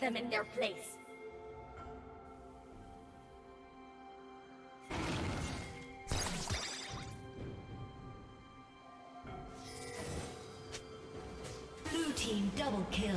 them in their place. Blue team double kill.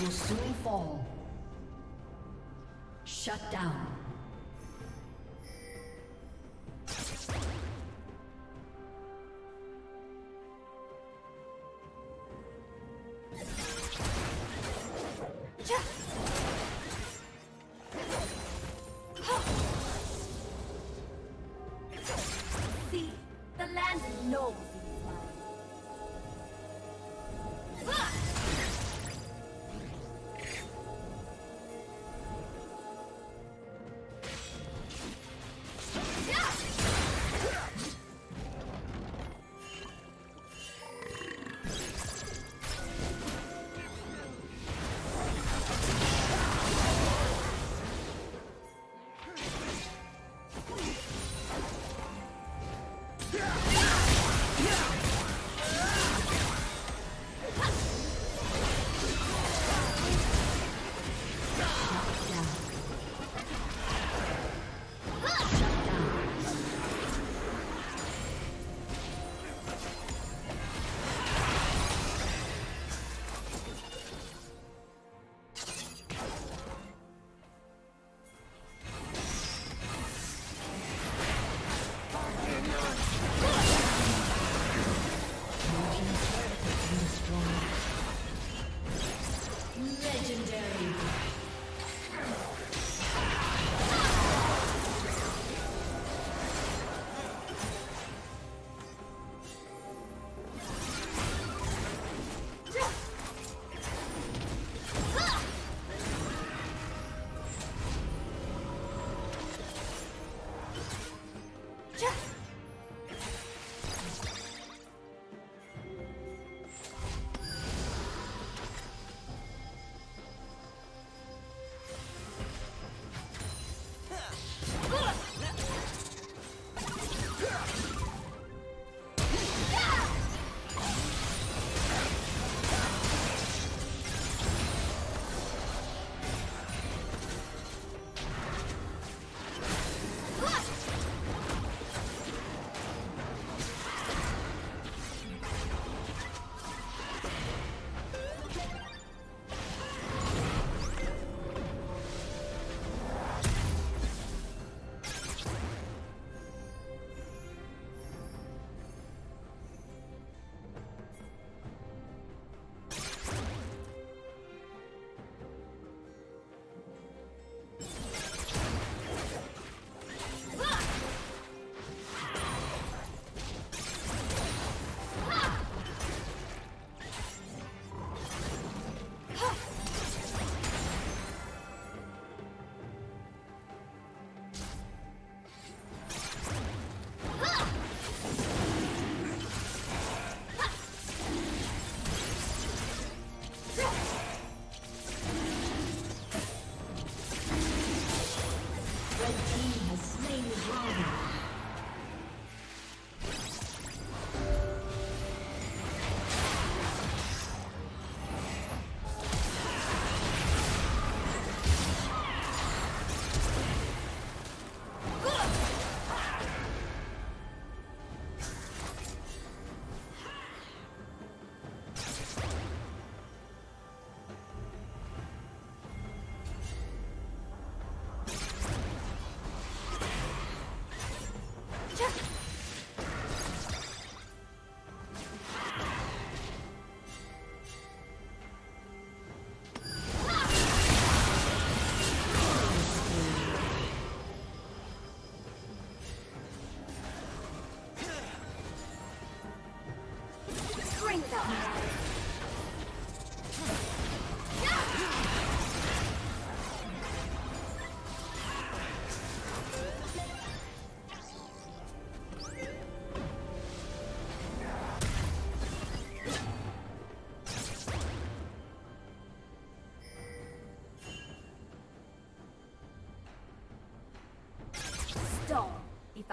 Will soon fall. Shut down. See, the land knows.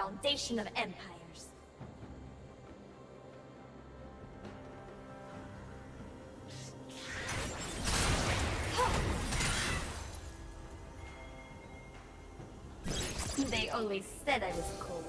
foundation of empires. They always said I was cold.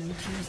Blue team's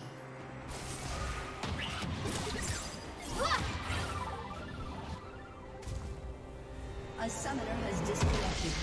A summoner has disconnected.